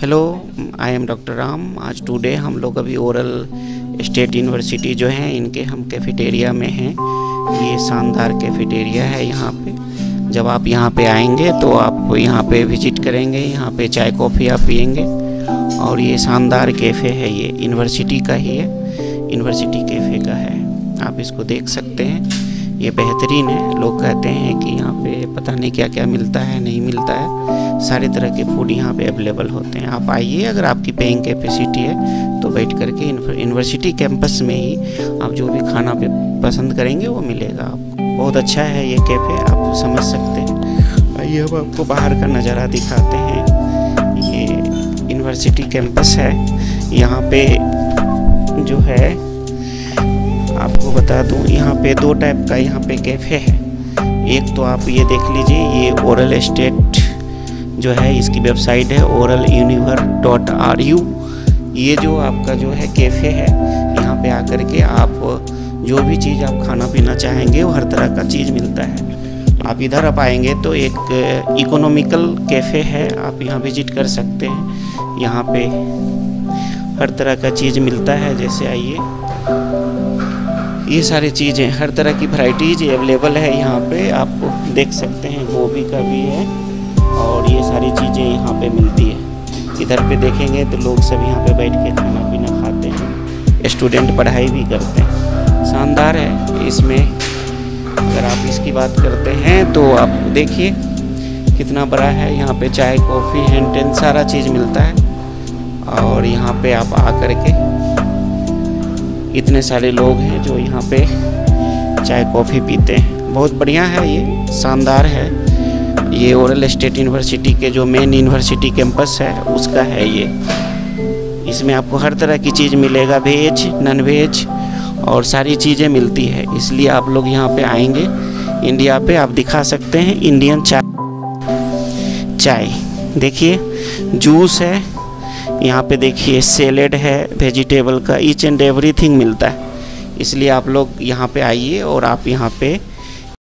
Hello, I am doctor Ram. आज today हम लोग अभी ओरल स्टेट यूनिवर्सिटी जो है इनके हम कैफेटेरिया में हैं। ये शानदार कैफेटेरिया है। यहाँ पे जब आप यहाँ पे आएंगे तो आप यहाँ पे विजिट करेंगे, यहाँ पे चाय कॉफ़ी आप पियेंगे। और ये शानदार कैफ़े है, ये यूनिवर्सिटी का ही है, यूनिवर्सिटी कैफ़े का है। आप इसको देख सकते हैं, ये बेहतरीन है। लोग कहते हैं कि यहाँ पे पता नहीं क्या क्या मिलता है, नहीं मिलता है, सारे तरह के फूड यहाँ पे अवेलेबल होते हैं। आप आइए, अगर आपकी पेइंग कैपेसिटी है तो बैठ करके यूनिवर्सिटी कैंपस में ही आप जो भी खाना पे पसंद करेंगे वो मिलेगा आपको। बहुत अच्छा है ये कैफ़े, आप समझ सकते हैं। आइए अब आपको बाहर का नज़ारा दिखाते हैं। ये यूनिवर्सिटी कैंपस है। यहाँ पे जो है आपको बता दूँ, यहाँ पे दो टाइप का यहाँ पे कैफ़े है। एक तो आप ये देख लीजिए, ये ओरल स्टेट जो है इसकी वेबसाइट है oraluniver.ru। ये जो आपका जो है कैफ़े है, यहाँ पे आकर के आप जो भी चीज़ आप खाना पीना चाहेंगे वो हर तरह का चीज़ मिलता है। आप इधर आप आएंगे तो एक इकोनॉमिकल कैफ़े है, आप यहाँ विजिट कर सकते हैं। यहाँ पे हर तरह का चीज़ मिलता है। जैसे आइए, ये सारी चीज़ें हर तरह की वैरायटीज अवेलेबल है। यहाँ पे आप देख सकते हैं, गोभी का भी है और ये सारी चीज़ें यहाँ पे मिलती है। इधर पे देखेंगे तो लोग सब यहाँ पे बैठ के खाना पीना खाते हैं, स्टूडेंट पढ़ाई भी करते हैं। शानदार है। इसमें अगर आप इसकी बात करते हैं तो आप देखिए कितना बड़ा है। यहाँ पे चाय कॉफ़ी हैंड टेन सारा चीज़ मिलता है। और यहाँ पे आप आकर के इतने सारे लोग हैं जो यहाँ पे चाय कॉफ़ी पीते हैं। बहुत बढ़िया है, ये शानदार है। ये ओरल स्टेट यूनिवर्सिटी के जो मेन यूनिवर्सिटी कैंपस है उसका है ये। इसमें आपको हर तरह की चीज़ मिलेगा, वेज नॉन वेज और सारी चीज़ें मिलती है। इसलिए आप लोग यहाँ पे आएंगे। इंडिया पे आप दिखा सकते हैं, इंडियन चाय देखिए, जूस है यहाँ पे, देखिए सैलेड है, वेजिटेबल का, ईच एंड एवरीथिंग मिलता है। इसलिए आप लोग यहाँ पे आइए और आप यहाँ पे